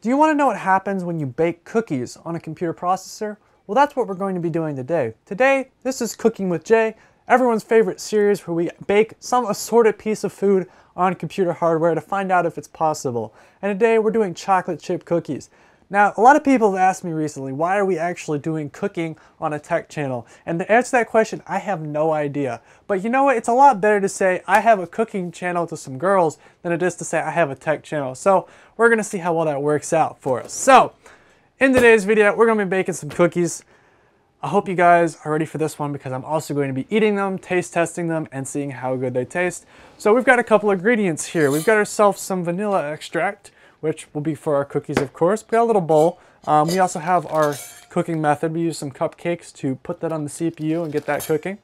Do you want to know what happens when you bake cookies on a computer processor? Well, that's what we're going to be doing today. Today, this is Cooking with Jay, everyone's favorite series where we bake some assorted piece of food on computer hardware to find out if it's possible. And today, we're doing chocolate chip cookies. Now, a lot of people have asked me recently, why are we actually doing cooking on a tech channel? And to answer that question, I have no idea. But you know what? It's a lot better to say I have a cooking channel to some girls than it is to say I have a tech channel. So we're going to see how well that works out for us. So in today's video, we're going to be baking some cookies. I hope you guys are ready for this one because I'm also going to be eating them, taste testing them, and seeing how good they taste. So we've got a couple ingredients here. We've got ourselves some vanilla extract, which will be for our cookies, of course. We got a little bowl. We also have our cooking method. We use some cupcakes to put that on the CPU and get that cooking.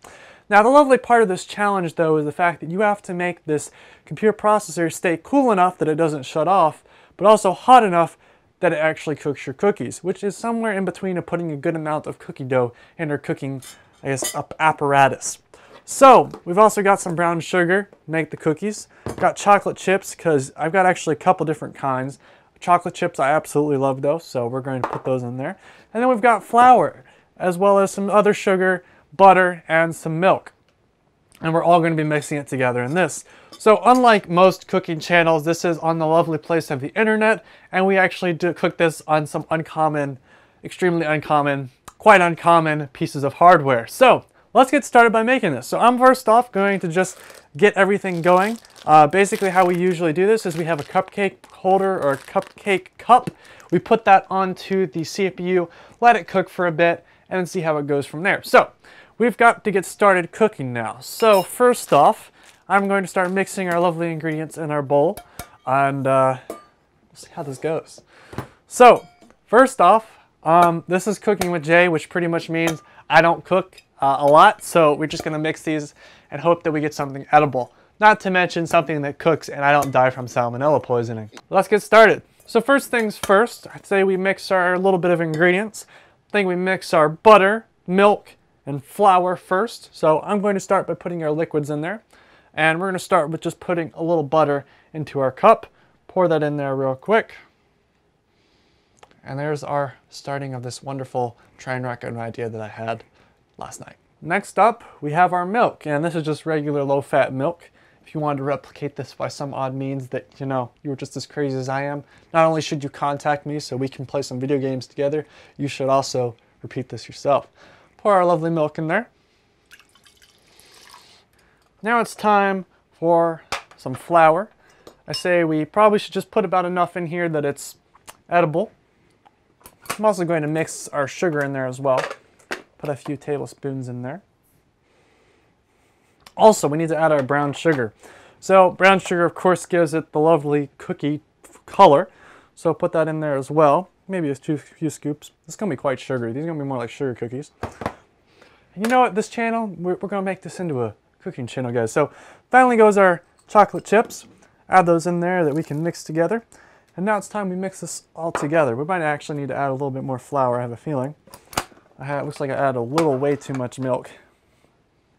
Now, the lovely part of this challenge, though, is the fact that you have to make this computer processor stay cool enough that it doesn't shut off, but also hot enough that it actually cooks your cookies, which is somewhere in between of putting a good amount of cookie dough in our cooking, I guess, apparatus. So, we've also got some brown sugar to make the cookies. Got chocolate chips, because I've got actually a couple different kinds. Chocolate chips, I absolutely love those, so we're going to put those in there. And then we've got flour, as well as some other sugar, butter, and some milk. And we're all going to be mixing it together in this. So, unlike most cooking channels, this is on the lovely place of the internet, and we actually do cook this on some uncommon, extremely uncommon, quite uncommon pieces of hardware. So, let's get started by making this. So I'm first off going to just get everything going. Basically how we usually do this is we have a cupcake holder or a cupcake cup. We put that onto the CPU, let it cook for a bit, and then see how it goes from there. So we've got to get started cooking now. So first off, I'm going to start mixing our lovely ingredients in our bowl, and we'll see how this goes. So first off, this is Cooking with Jay, which pretty much means I don't cook a lot, so we're just gonna mix these and hope that we get something edible. Not to mention something that cooks and I don't die from salmonella poisoning. Let's get started. So first things first, I'd say we mix our little bit of ingredients. I think we mix our butter, milk, and flour first. So I'm going to start by putting our liquids in there. And we're gonna start with just putting a little butter into our cup. Pour that in there real quick. And there's our starting of this wonderful train wreck of an idea that I had last night. Next up, we have our milk, and this is just regular low-fat milk. If you wanted to replicate this by some odd means that, you know, you were just as crazy as I am, not only should you contact me so we can play some video games together, you should also repeat this yourself. Pour our lovely milk in there. Now it's time for some flour. I say we probably should just put about enough in here that it's edible. I'm also going to mix our sugar in there as well. Put a few tablespoons in there. Also, we need to add our brown sugar. So brown sugar, of course, gives it the lovely cookie color. So put that in there as well. Maybe just a few scoops. This is going to be quite sugary. These are going to be more like sugar cookies. And you know what? This channel, we're going to make this into a cooking channel, guys. So finally goes our chocolate chips. Add those in there that we can mix together. And now it's time we mix this all together. We might actually need to add a little bit more flour, I have a feeling. It looks like I add a little way too much milk.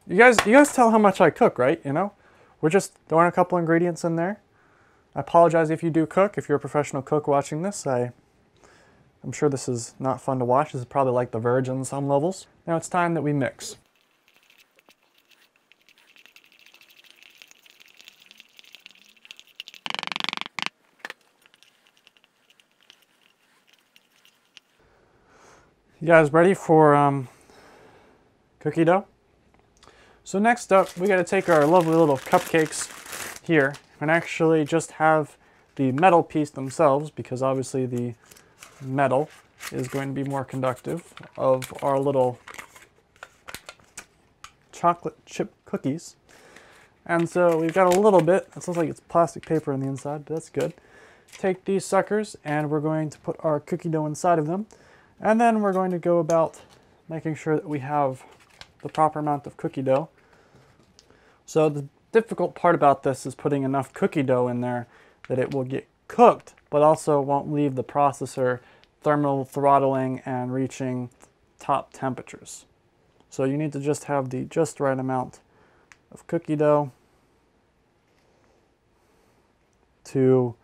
You guys tell how much I cook, right? You know, we're just throwing a couple ingredients in there. I apologize if you do cook. If you're a professional cook watching this, I'm sure this is not fun to watch. This is probably like The Verge on some levels. Now it's time that we mix. You guys ready for cookie dough? So next up, we got to take our lovely little cupcakes here and actually just have the metal piece themselves, because obviously the metal is going to be more conductive of our little chocolate chip cookies. And so we've got a little bit. It looks like it's plastic paper on the inside, but that's good. Take these suckers and we're going to put our cookie dough inside of them. And then we're going to go about making sure that we have the proper amount of cookie dough. So the difficult part about this is putting enough cookie dough in there that it will get cooked, but also won't leave the processor thermal throttling and reaching top temperatures. So you need to just have the just right amount of cookie dough to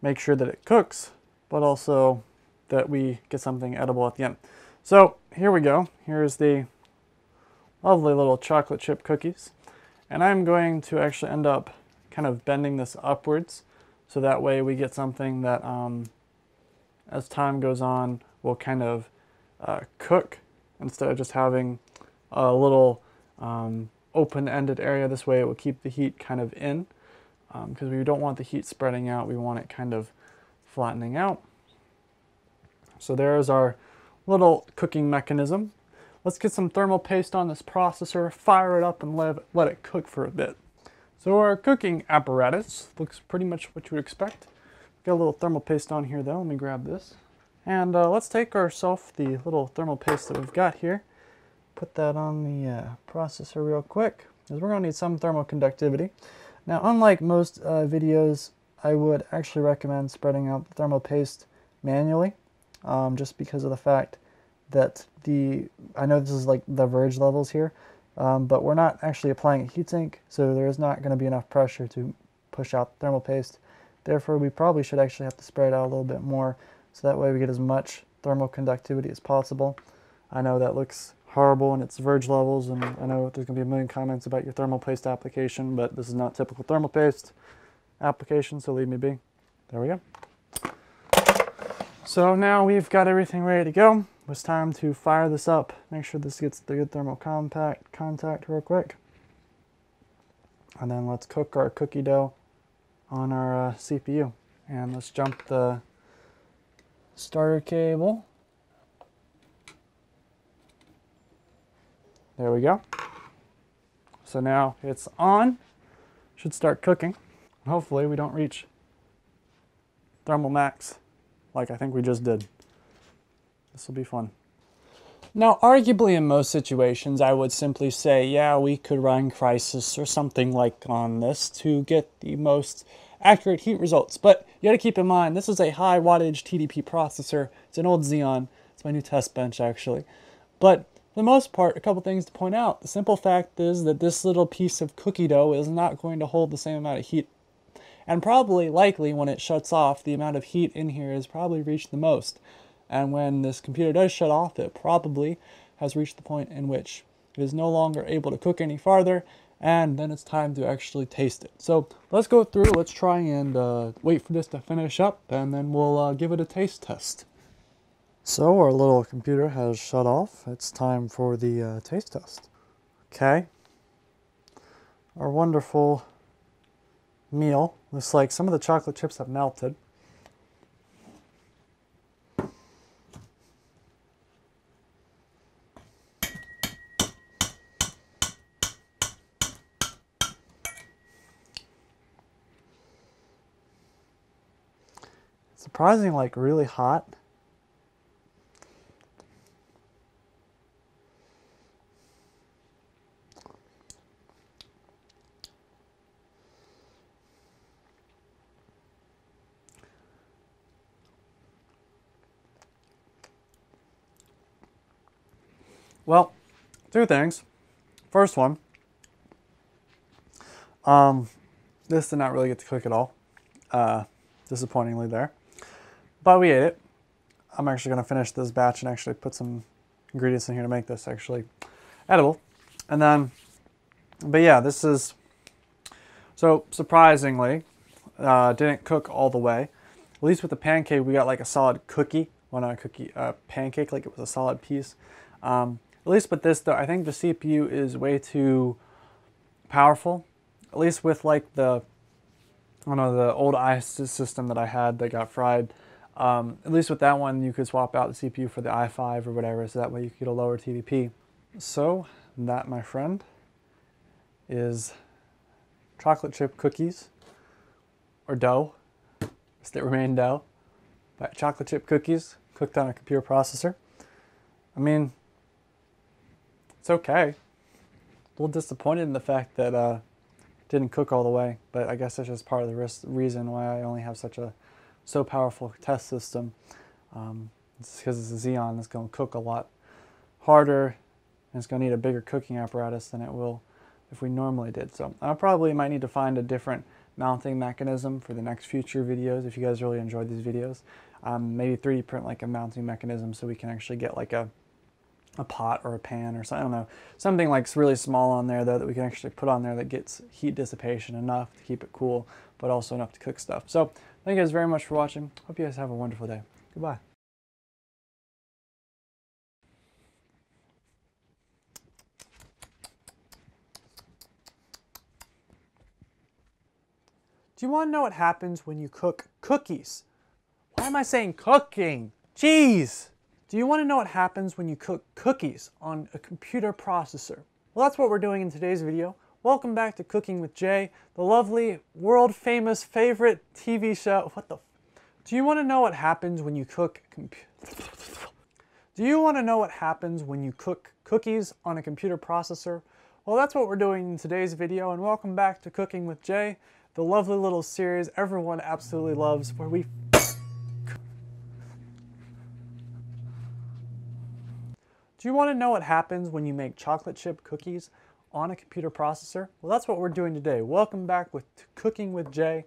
make sure that it cooks, but also that we get something edible at the end. So here we go. Here's the lovely little chocolate chip cookies. And I'm going to actually end up kind of bending this upwards, so that way we get something that, as time goes on, will kind of cook instead of just having a little open-ended area. This way it will keep the heat kind of in, because we don't want the heat spreading out. We want it kind of flattening out. So there's our little cooking mechanism. Let's get some thermal paste on this processor, fire it up, and let it cook for a bit. So our cooking apparatus looks pretty much what you would expect. Got a little thermal paste on here though, let me grab this. And let's take ourselves the little thermal paste that we've got here, put that on the processor real quick, because we're gonna need some thermal conductivity. Now, unlike most videos, I would actually recommend spreading out the thermal paste manually, just because of the fact that I know this is like the verge levels here, but we're not actually applying a heatsink, so there is not going to be enough pressure to push out the thermal paste. Therefore, we probably should actually have to spread it out a little bit more, so that way we get as much thermal conductivity as possible. I know that looks horrible and it's verge levels, and I know there's going to be a million comments about your thermal paste application, but this is not typical thermal paste application, so leave me be. There we go. So now we've got everything ready to go. It's time to fire this up. Make sure this gets the good thermal contact real quick. And then let's cook our cookie dough on our CPU. And let's jump the starter cable. There we go. So now it's on. Should start cooking. Hopefully we don't reach thermal max like I think we just did. This will be fun. Now, arguably in most situations, I would simply say, yeah, we could run Crysis or something like on this to get the most accurate heat results. But you got to keep in mind, this is a high wattage TDP processor. It's an old Xeon. It's my new test bench, actually. But for the most part, a couple things to point out. The simple fact is that this little piece of cookie dough is not going to hold the same amount of heat. And probably, likely, when it shuts off, the amount of heat in here has probably reached the most. And when this computer does shut off, it probably has reached the point in which it is no longer able to cook any farther, and then it's time to actually taste it. So let's go through, let's try and wait for this to finish up, and then we'll give it a taste test. So our little computer has shut off. It's time for the taste test. Okay. Our wonderful meal. Looks like some of the chocolate chips have melted. Surprising, like really hot. Well, two things. First one, this did not really get to cook at all, disappointingly there. But we ate it. I'm actually going to finish this batch and actually put some ingredients in here to make this actually edible. And then, but yeah, this is, so surprisingly, didn't cook all the way. At least with the pancake, we got like a solid cookie. Well, not a cookie, pancake, like it was a solid piece. At least with this though, I think the CPU is way too powerful. At least with like the, I don't know, the old i system that I had that got fried. At least with that one, you could swap out the CPU for the i5 or whatever, so that way you could get a lower TDP. So that, my friend, is chocolate chip cookies, or dough, that remain dough, but chocolate chip cookies cooked on a computer processor. I mean, it's okay. A little disappointed in the fact that didn't cook all the way, but I guess that's just part of the reason why I only have such a so powerful test system. It's because it's a Xeon that's going to cook a lot harder, and it's going to need a bigger cooking apparatus than it will if we normally did. So I probably might need to find a different mounting mechanism for the next future videos if you guys really enjoyed these videos. Maybe 3D print like a mounting mechanism so we can actually get like a pot or a pan or something, I don't know, something like really small on there though that we can actually put on there that gets heat dissipation enough to keep it cool, but also enough to cook stuff. So thank you guys very much for watching. Hope you guys have a wonderful day. Goodbye. Do you want to know what happens when you cook cookies? Why am I saying cooking? Jeez! Do you want to know what happens when you cook cookies on a computer processor? Well, that's what we're doing in today's video. Welcome back to Cooking with Jay, the lovely, world-famous, favorite TV show. What the f? Do you want to know what happens when you cook Do you want to know what happens when you cook cookies on a computer processor? Well, that's what we're doing in today's video, and welcome back to Cooking with Jay, the lovely little series everyone absolutely loves where we Do you want to know what happens when you make chocolate chip cookies on a computer processor? Well, that's what we're doing today. Welcome back to Cooking with Jay.